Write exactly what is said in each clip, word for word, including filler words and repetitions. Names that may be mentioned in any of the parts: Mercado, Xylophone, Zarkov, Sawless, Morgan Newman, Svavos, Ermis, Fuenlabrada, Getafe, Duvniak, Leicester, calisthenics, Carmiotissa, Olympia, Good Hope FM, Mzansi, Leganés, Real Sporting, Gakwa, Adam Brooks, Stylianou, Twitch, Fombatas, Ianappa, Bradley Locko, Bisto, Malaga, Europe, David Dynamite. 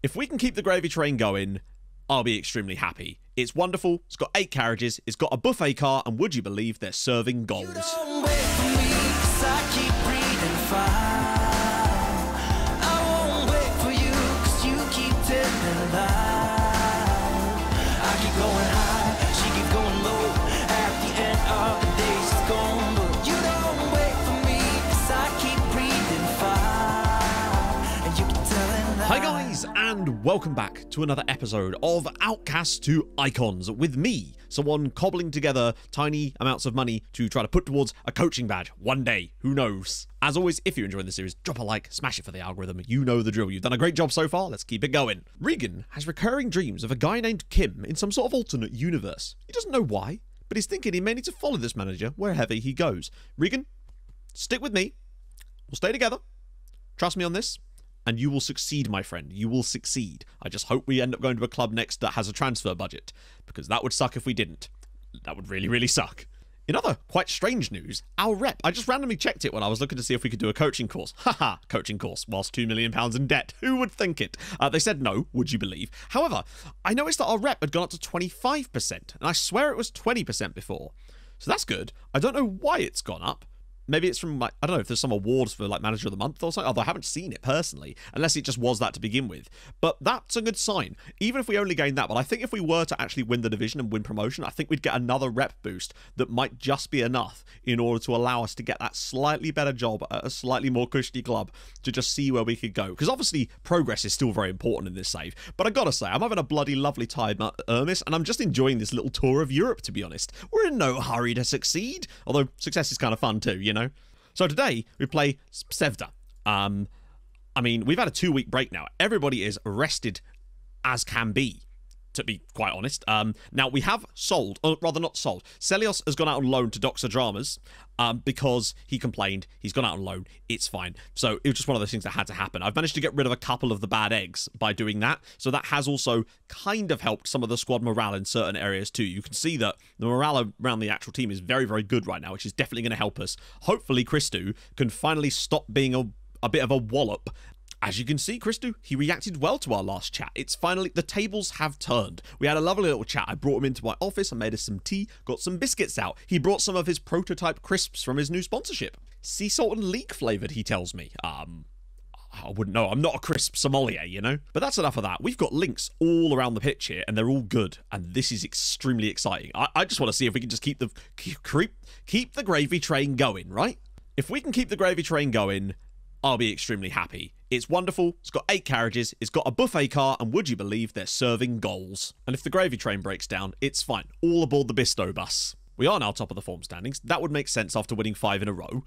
If we can keep the gravy train going, I'll be extremely happy. It's wonderful. It's got eight carriages. It's got a buffet car. And would you believe they're serving goals? Hi guys, and welcome back to another episode of Outcasts to Icons with me, someone cobbling together tiny amounts of money to try to put towards a coaching badge one day. Who knows? As always, if you're enjoying the series, drop a like, smash it for the algorithm. You know the drill. You've done a great job so far. Let's keep it going. Regan has recurring dreams of a guy named Kim in some sort of alternate universe. He doesn't know why, but he's thinking he may need to follow this manager wherever he goes. Regan, stick with me. We'll stay together. Trust me on this. And you will succeed, my friend. You will succeed. I just hope we end up going to a club next that has a transfer budget, because that would suck if we didn't. That would really, really suck. In other quite strange news, our rep, I just randomly checked it when I was looking to see if we could do a coaching course. Haha, coaching course whilst two million pounds in debt. Who would think it? Uh, they said no, would you believe? However, I noticed that our rep had gone up to twenty-five percent, and I swear it was twenty percent before. So that's good. I don't know why it's gone up. Maybe it's from, like, I don't know if there's some awards for, like, Manager of the Month or something. Although I haven't seen it personally, unless it just was that to begin with. But that's a good sign, even if we only gain that. But I think if we were to actually win the division and win promotion, I think we'd get another rep boost that might just be enough in order to allow us to get that slightly better job at a slightly more cushy club to just see where we could go. Because obviously progress is still very important in this save. But I gotta say, I'm having a bloody lovely time at Ermis, and I'm just enjoying this little tour of Europe, to be honest. We're in no hurry to succeed, although success is kind of fun too, you know. So today we play Sevda. Um, I mean, we've had a two-week break now. Everybody is rested as can be, to be quite honest. Um, now we have sold, or rather not sold. Selios has gone out on loan to Doxa Dramas um, because he complained. He's gone out on loan. It's fine. So it was just one of those things that had to happen. I've managed to get rid of a couple of the bad eggs by doing that. So that has also kind of helped some of the squad morale in certain areas too. You can see that the morale around the actual team is very, very good right now, which is definitely going to help us. Hopefully Christou can finally stop being a, a bit of a wallop. As you can see, Christou, he reacted well to our last chat. It's finally, the tables have turned. We had a lovely little chat. I brought him into my office and made us some tea, got some biscuits out. He brought some of his prototype crisps from his new sponsorship. Sea salt and leek flavoured, he tells me. Um... I wouldn't know. I'm not a crisp sommelier, you know? But that's enough of that. We've got links all around the pitch here, and they're all good. And this is extremely exciting. I, I just want to see if we can just keep the... Keep, creep, keep the gravy train going, right? If we can keep the gravy train going, I'll be extremely happy. It's wonderful. It's got eight carriages. It's got a buffet car. And would you believe they're serving goals? And if the gravy train breaks down, it's fine. All aboard the Bisto bus. We are now top of the form standings. That would make sense after winning five in a row.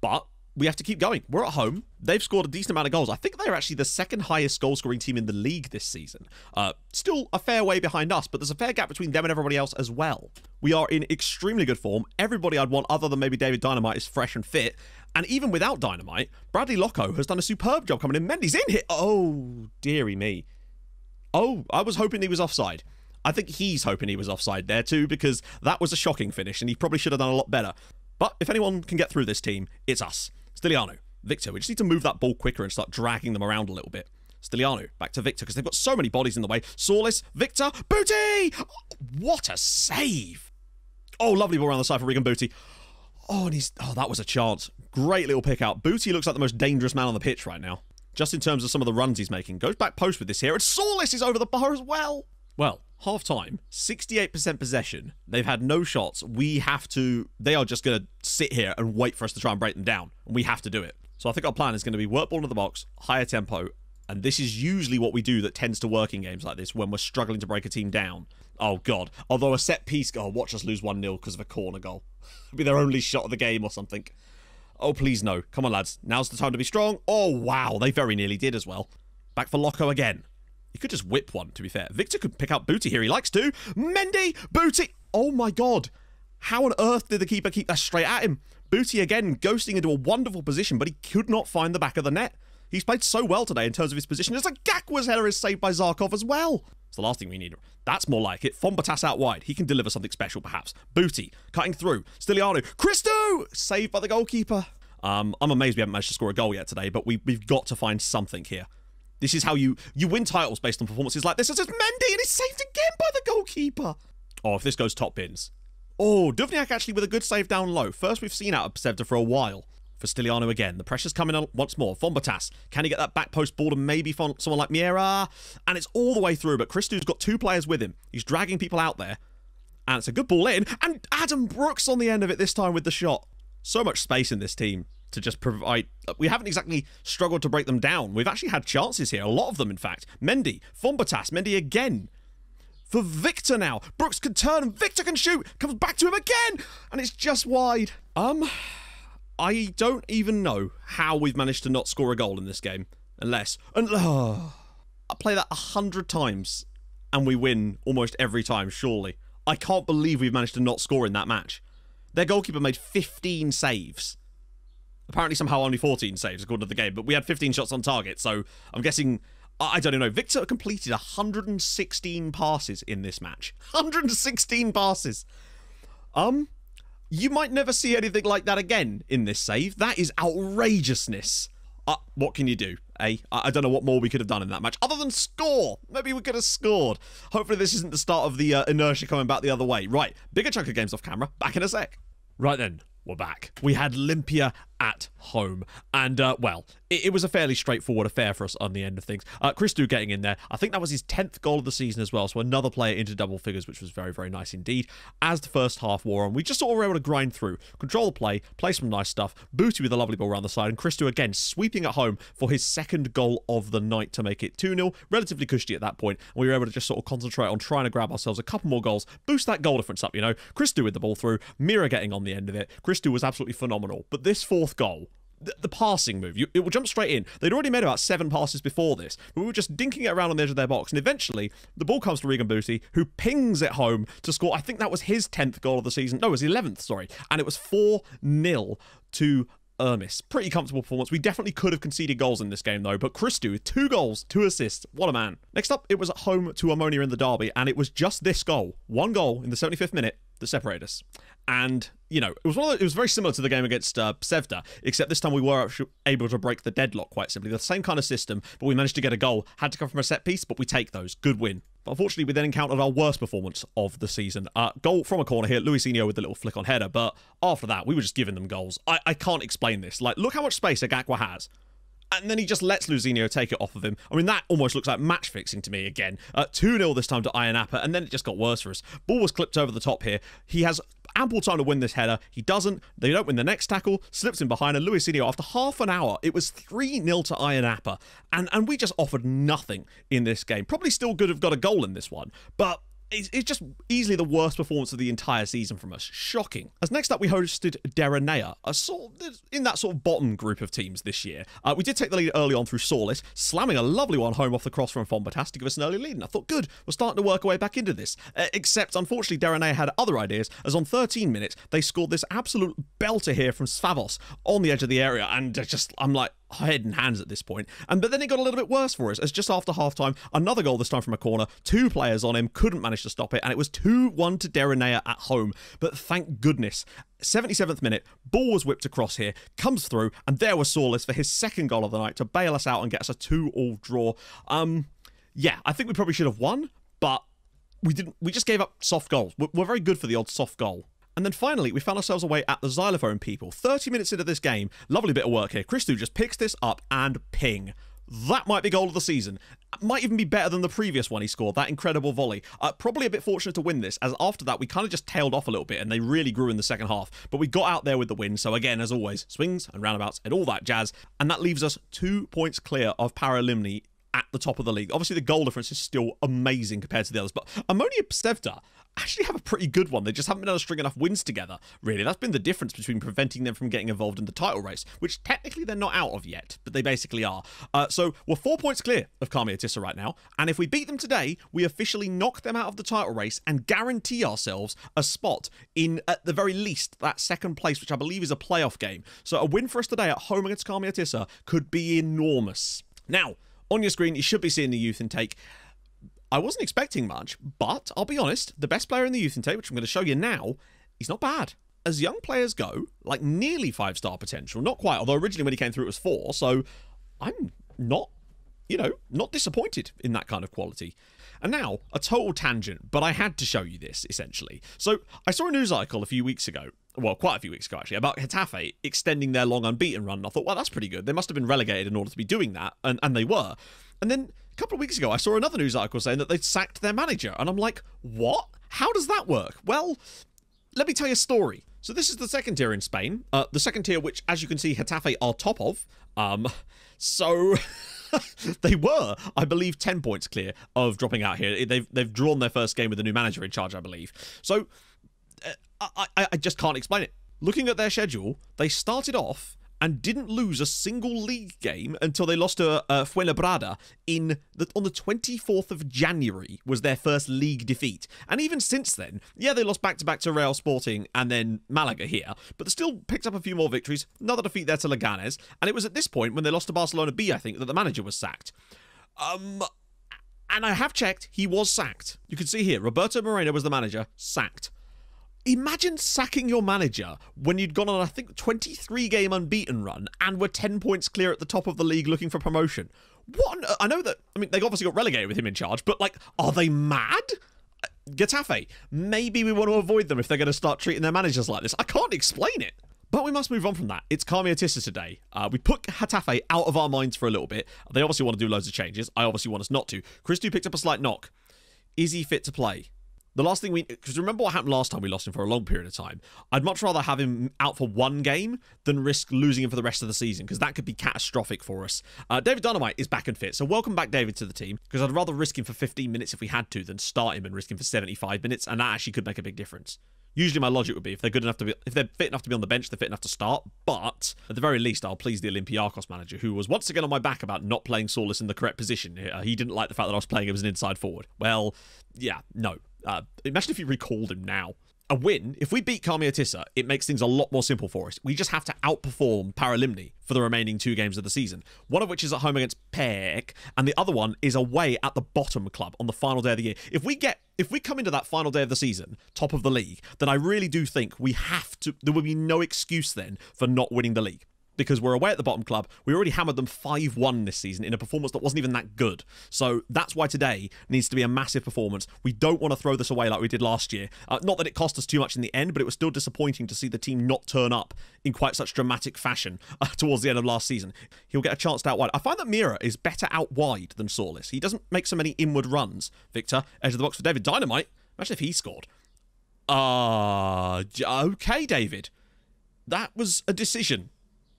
But we have to keep going. We're at home. They've scored a decent amount of goals. I think they're actually the second highest goal-scoring team in the league this season. Uh, still a fair way behind us, but there's a fair gap between them and everybody else as well. We are in extremely good form. Everybody I'd want other than maybe David Dynamite is fresh and fit. And even without Dynamite, Bradley Locko has done a superb job coming in. Mendy's in here. Oh, dearie me. Oh, I was hoping he was offside. I think he's hoping he was offside there too, because that was a shocking finish and he probably should have done a lot better. But if anyone can get through this team, it's us. Stylianou, Victor. We just need to move that ball quicker and start dragging them around a little bit. Stylianou, back to Victor, because they've got so many bodies in the way. Soulis, Victor, Booty! What a save! Oh, lovely ball around the side for Regan Booty. Oh, and he's... Oh, that was a chance. Great little pick out. Booty looks like the most dangerous man on the pitch right now, just in terms of some of the runs he's making. Goes back post with this here, and Soulis is over the bar as well. Well, half-time, sixty-eight percent possession. They've had no shots. We have to... They are just going to sit here and wait for us to try and break them down. And we have to do it. So I think our plan is going to be work ball into the box, higher tempo, and this is usually what we do that tends to work in games like this when we're struggling to break a team down. Oh, God. Although a set piece... Oh, watch us lose one nil because of a corner goal. It'll be their only shot of the game or something. Oh, please, no. Come on, lads. Now's the time to be strong. Oh, wow. They very nearly did as well. Back for Locko again. He could just whip one, to be fair. Victor could pick out Booty here. He likes to. Mendy! Booty! Oh, my God. How on earth did the keeper keep that straight at him? Booty again, ghosting into a wonderful position, but he could not find the back of the net. He's played so well today in terms of his position. It's like Gakwa's header is saved by Zarkov as well. It's the last thing we need. That's more like it. Fombatas out wide. He can deliver something special, perhaps. Booty, cutting through. Stylianou. Christou! Saved by the goalkeeper. Um, I'm amazed we haven't managed to score a goal yet today, but we, we've got to find something here. This is how you you win titles based on performances like this. It's just Mendy, and it's saved again by the goalkeeper. Oh, if this goes top bins. Oh, Duvniak actually with a good save down low. First we've seen out of Sevda for a while. For Stylianou again. The pressure's coming on once more. Fombatas. Can he get that back post ball to maybe someone like Miera? And it's all the way through, but Christou's got two players with him. He's dragging people out there. And it's a good ball in. And Adam Brooks on the end of it this time with the shot. So much space in this team to just provide. We haven't exactly struggled to break them down. We've actually had chances here. A lot of them, in fact. Mendy. Fombatas. Mendy again. For Victor now. Brooks can turn and Victor can shoot. Comes back to him again. And it's just wide. Um... I don't even know how we've managed to not score a goal in this game. Unless... And, oh, I play that a hundred times and we win almost every time, surely. I can't believe we've managed to not score in that match. Their goalkeeper made fifteen saves. Apparently somehow only fourteen saves according to the game, but we had fifteen shots on target, so I'm guessing... I don't even know. Victor completed one hundred sixteen passes in this match. one hundred sixteen passes! Um... You might never see anything like that again in this save. That is outrageousness. Uh, what can you do, eh? I don't know what more we could have done in that match. Other than score. Maybe we could have scored. Hopefully this isn't the start of the uh, inertia coming back the other way. Right, bigger chunk of games off camera. Back in a sec. Right then, we're back. We had Olympia at home. And, uh, well, it, it was a fairly straightforward affair for us on the end of things. Uh, Christou getting in there. I think that was his tenth goal of the season as well. So another player into double figures, which was very, very nice indeed. As the first half wore on, we just sort of were able to grind through. Control the play, play some nice stuff. Booty with a lovely ball around the side. And Christou again sweeping at home for his second goal of the night to make it two nil. Relatively cushy at that point. And we were able to just sort of concentrate on trying to grab ourselves a couple more goals. Boost that goal difference up, you know. Christou with the ball through. Miera getting on the end of it. Christou was absolutely phenomenal. But this for Fourth goal, the, the passing move, you, it will jump straight in. They'd already made about seven passes before this, but we were just dinking it around on the edge of their box, and eventually the ball comes to Regan Booty, who pings it home to score. I think that was his tenth goal of the season. No, it was eleventh, sorry. And it was four nil to Ermis. Pretty comfortable performance. We definitely could have conceded goals in this game, though, but Christou with two goals, two assists. What a man. Next up, it was at home to Ammonia in the derby, and it was just this goal. One goal in the seventy-fifth minute that separated us. And, you know, it was one of the, it was very similar to the game against uh, Sevda, except this time we were able to break the deadlock quite simply. The same kind of system, but we managed to get a goal. Had to come from a set piece, but we take those. Good win. But unfortunately, we then encountered our worst performance of the season. Uh, goal from a corner here. Luisinho with the little flick on header. But after that, we were just giving them goals. I, I can't explain this. Like, look how much space Agakwa has. And then he just lets Luisinho take it off of him. I mean, that almost looks like match-fixing to me again. two nil uh, this time to Ianappa, and then it just got worse for us. Ball was clipped over the top here. He has ample time to win this header. He doesn't. They don't win the next tackle. Slips in behind, and Luisinho, after half an hour, it was three nil to Ianappa. And, and we just offered nothing in this game. Probably still could have got a goal in this one, but... It's just easily the worst performance of the entire season from us. Shocking. As next up, we hosted Derynia, a sort of, in that sort of bottom group of teams this year. Uh, we did take the lead early on through Soulis, slamming a lovely one home off the cross from Fombatas to give us an early lead. And I thought, good, we're starting to work our way back into this. Uh, except, unfortunately, Derynia had other ideas, as on thirteen minutes, they scored this absolute belter here from Svavos on the edge of the area. And just, I'm like, head and hands at this point. And but then it got a little bit worse for us, as just after half time, another goal this time from a corner, two players on him, couldn't manage to stop it, and it was two one to Derynia at home. But thank goodness, seventy-seventh minute, ball was whipped across here, comes through, and there was Soulis for his second goal of the night to bail us out and get us a two all draw. Um, yeah, I think we probably should have won, but we didn't. We just gave up soft goals. We're, we're very good for the odd soft goal. And then finally, we found ourselves away at the Xylophone people. thirty minutes into this game, lovely bit of work here. Christou just picks this up and ping. That might be goal of the season. It might even be better than the previous one he scored, that incredible volley. Uh, probably a bit fortunate to win this, as after that, we kind of just tailed off a little bit, and they really grew in the second half. But we got out there with the win, so again, as always, swings and roundabouts and all that jazz. And that leaves us two points clear of Paralimni at the top of the league. Obviously, the goal difference is still amazing compared to the others, but Ammonia Sevda actually have a pretty good one. They just haven't been able to string enough wins together, really. That's been the difference between preventing them from getting involved in the title race, which technically they're not out of yet, but they basically are. Uh, so we're four points clear of Carmiotissa right now, and if we beat them today, we officially knock them out of the title race and guarantee ourselves a spot in, at the very least, that second place, which I believe is a playoff game. So a win for us today at home against Carmiotissa could be enormous. Now, on your screen, you should be seeing the youth intake. I wasn't expecting much, but I'll be honest, the best player in the youth intake, which I'm going to show you now, he's not bad. As young players go, like nearly five-star potential, not quite, although originally when he came through it was four, so I'm not you know, not disappointed in that kind of quality. And now, a total tangent, but I had to show you this, essentially. So, I saw a news article a few weeks ago, well, quite a few weeks ago, actually, about Getafe extending their long unbeaten run. And I thought, well, that's pretty good. They must have been relegated in order to be doing that, and, and they were. And then, a couple of weeks ago, I saw another news article saying that they'd sacked their manager. And I'm like, what? How does that work? Well, let me tell you a story. So, this is the second tier in Spain. Uh, the second tier, which, as you can see, Getafe are top of. Um, so... they were, I believe, ten points clear of dropping out here. They've they've drawn their first game with a new manager in charge, I believe. So uh, I, I just can't explain it. Looking at their schedule, they started off and didn't lose a single league game until they lost to uh, Fuenlabrada in the, on the twenty-fourth of January was their first league defeat. And even since then, yeah, they lost back-to-back to Real Sporting and then Malaga here, but they still picked up a few more victories, another defeat there to Leganés, and it was at this point when they lost to Barcelona B, I think, that the manager was sacked. Um... And I have checked, he was sacked. You can see here, Roberto Moreno was the manager, sacked. Imagine sacking your manager when you'd gone on, I think, twenty-three game unbeaten run and were ten points clear at the top of the league looking for promotion. What on, I know that, I mean, they obviously got relegated with him in charge, but, like, are they mad? Getafe, maybe we want to avoid them if they're going to start treating their managers like this. I can't explain it. But we must move on from that. It's Carmiotissa today. Uh, we put Getafe out of our minds for a little bit. They obviously want to do loads of changes. I obviously want us not to. Christou picked up a slight knock. Is he fit to play? The last thing we... Because remember what happened last time we lost him for a long period of time. I'd much rather have him out for one game than risk losing him for the rest of the season, because that could be catastrophic for us. Uh, David Dynamite is back and fit, so welcome back, David, to the team, because I'd rather risk him for fifteen minutes if we had to than start him and risk him for seventy-five minutes, and that actually could make a big difference. Usually my logic would be if they're good enough to be... If they're fit enough to be on the bench, they're fit enough to start, but at the very least, I'll please the Olympiacos manager, who was once again on my back about not playing Soulis in the correct position. Uh, he didn't like the fact that I was playing him as an inside forward. Well, yeah, no. Uh, imagine if you recalled him now. A win, if we beat Carmiotissa, it makes things a lot more simple for us. We just have to outperform Paralimni for the remaining two games of the season, one of which is at home against P E C, and the other one is away at the bottom club on the final day of the year. If we get, if we come into that final day of the season, top of the league, then I really do think we have to, there will be no excuse then for not winning the league. Because we're away at the bottom club. We already hammered them five one this season in a performance that wasn't even that good. So that's why today needs to be a massive performance. We don't want to throw this away like we did last year. Uh, not that it cost us too much in the end, but it was still disappointing to see the team not turn up in quite such dramatic fashion uh, towards the end of last season. He'll get a chance to out wide. I find that Miera is better out wide than Sawless. He doesn't make so many inward runs. Victor, edge of the box for David Dynamite. Imagine if he scored. Ah, uh, okay, David. That was a decision.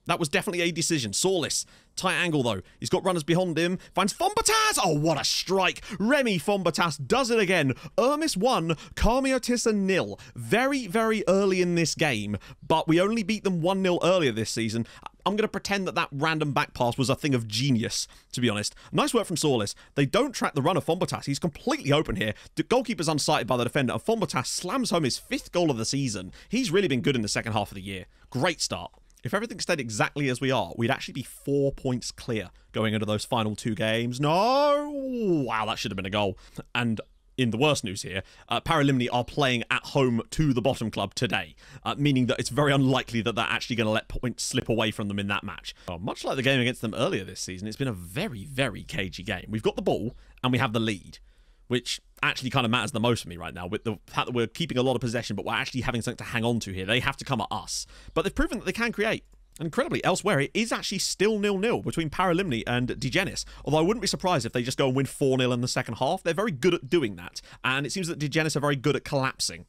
That was definitely a decision. Sawless. Tight angle, though. He's got runners behind him. Finds Fombatas. Oh, what a strike. Remy Fombatas does it again. Ermis one, Carmiotissa nil. Very, very early in this game, but we only beat them one nil earlier this season. I'm going to pretend that that random back pass was a thing of genius, to be honest. Nice work from Sawless. They don't track the run of Fombatas. He's completely open here. The goalkeeper's unsighted by the defender, and Fombatas slams home his fifth goal of the season. He's really been good in the second half of the year. Great start. If everything stayed exactly as we are, we'd actually be four points clear going into those final two games. No! Wow, that should have been a goal. And in the worst news here, uh, Paralimni are playing at home to the bottom club today, uh, meaning that it's very unlikely that they're actually going to let points slip away from them in that match. Uh, much like the game against them earlier this season, it's been a very, very cagey game. We've got the ball and we have the lead, which actually kind of matters the most for me right now, with the fact that we're keeping a lot of possession, but we're actually having something to hang on to here. They have to come at us. But they've proven that they can create. Incredibly, elsewhere, it is actually still nil nil between Paralimni and Digenis, although I wouldn't be surprised if they just go and win four nil in the second half. They're very good at doing that, and it seems that Digenis are very good at collapsing.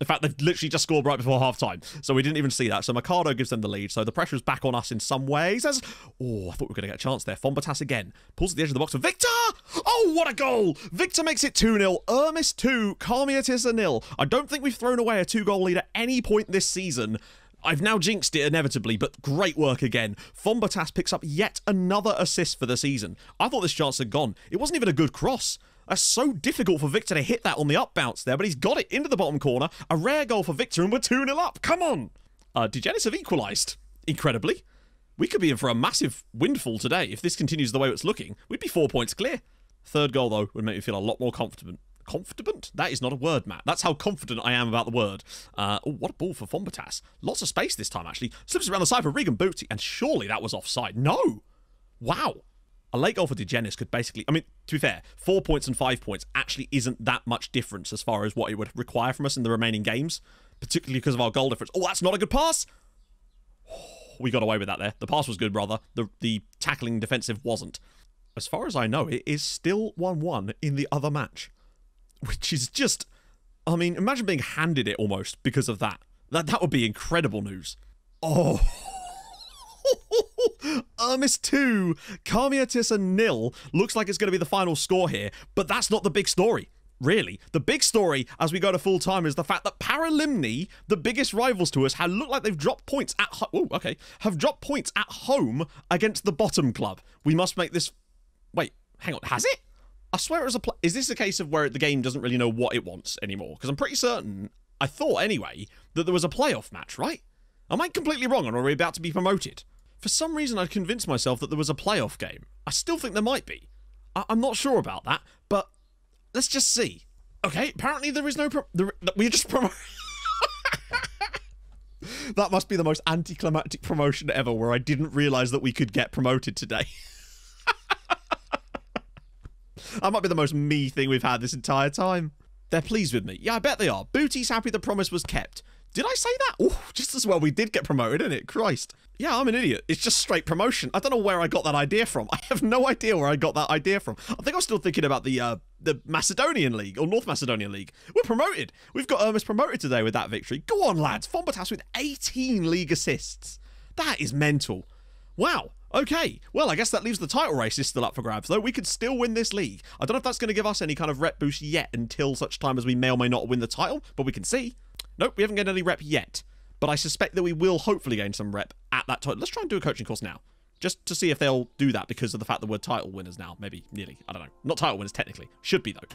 In fact, they've literally just scored right before half-time, so we didn't even see that. So Mercado gives them the lead, so the pressure's back on us in some ways. As oh, I thought we were going to get a chance there. Fombatas again. Pulls at the edge of the box for Victor! Oh, what a goal! Victor makes it two nil. Ermis two. Carmiotissa nil. I don't think we've thrown away a two-goal lead at any point this season. I've now jinxed it inevitably, but great work again. Fombatas picks up yet another assist for the season. I thought this chance had gone. It wasn't even a good cross. That's so difficult for Victor to hit that on the up bounce there, but he's got it into the bottom corner. A rare goal for Victor, and we're two nil up. Come on! Uh, Digenis have equalised, incredibly. We could be in for a massive windfall today. If this continues the way it's looking, we'd be four points clear. Third goal, though, would make me feel a lot more confident. Confident? That is not a word, Matt. That's how confident I am about the word. Uh, oh, what a ball for Fombatas. Lots of space this time, actually. Slips around the side for Regan Booty, and surely that was offside. No! Wow. a late goal for Digenis could basically, I mean, to be fair, four points and five points actually isn't that much difference as far as what it would require from us in the remaining games, particularly because of our goal difference. Oh, that's not a good pass. Oh, we got away with that there. The pass was good, brother. The, the tackling defensive wasn't. As far as I know, it is still one one in the other match, which is just, I mean, imagine being handed it almost because of that. That, that would be incredible news. Oh, Ermis two, Carmiotissa nil. Looks like it's going to be the final score here, but that's not the big story, really. The big story as we go to full time is the fact that Paralimni, the biggest rivals to us, have looked like they've dropped points at ho Ooh, okay, have dropped points at home against the bottom club. We must make this. Wait, hang on, has it? I swear it was a. Pl is this a case of where the game doesn't really know what it wants anymore? Because I'm pretty certain, I thought anyway, that there was a playoff match, right? Am I completely wrong, or are we about to be promoted? For some reason, I'd convinced myself that there was a playoff game. I still think there might be. I I'm not sure about that, but let's just see. Okay, apparently there is no... Pro there we're just promoting... That must be the most anticlimactic promotion ever, where I didn't realise that we could get promoted today. That might be the most me thing we've had this entire time. They're pleased with me. Yeah, I bet they are. Booty's happy the promise was kept. Did I say that? Oh, just as well we did get promoted, isn't it? Christ. Yeah, I'm an idiot. It's just straight promotion. I don't know where I got that idea from. I have no idea where I got that idea from. I think I'm still thinking about the uh, the Macedonian League, or North Macedonian League. We're promoted. We've got Ermis promoted today with that victory. Go on, lads. Fombatas with eighteen league assists. That is mental. Wow. Okay. Well, I guess that leaves the title race is still up for grabs, though. We could still win this league. I don't know if that's going to give us any kind of rep boost yet until such time as we may or may not win the title, but we can see. Nope, we haven't gained any rep yet, but I suspect that we will hopefully gain some rep at that title. Let's try and do a coaching course now, just to see if they'll do that because of the fact that we're title winners now. Maybe, nearly. I don't know. Not title winners, technically. Should be, though.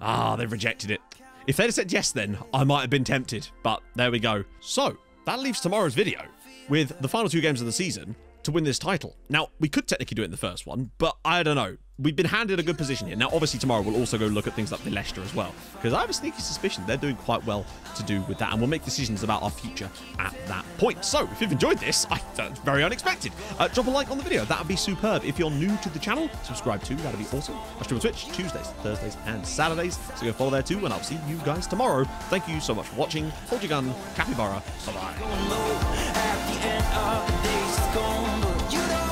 Ah, they've rejected it. If they'd said yes, then I might have been tempted, but there we go. So, that leaves tomorrow's video with the final two games of the season to win this title. Now, we could technically do it in the first one, but I don't know. We've been handed a good position here. Now, obviously, tomorrow we'll also go look at things like the Leicester as well, because I have a sneaky suspicion they're doing quite well to do with that, and we'll make decisions about our future at that point. So, if you've enjoyed this, I, that's very unexpected. Uh, drop a like on the video. That would be superb. If you're new to the channel, subscribe too. That would be awesome. I stream on Twitch Tuesdays, Thursdays, and Saturdays, so go follow there too, and I'll see you guys tomorrow. Thank you so much for watching. Hold your gun. Capybara. Bye-bye.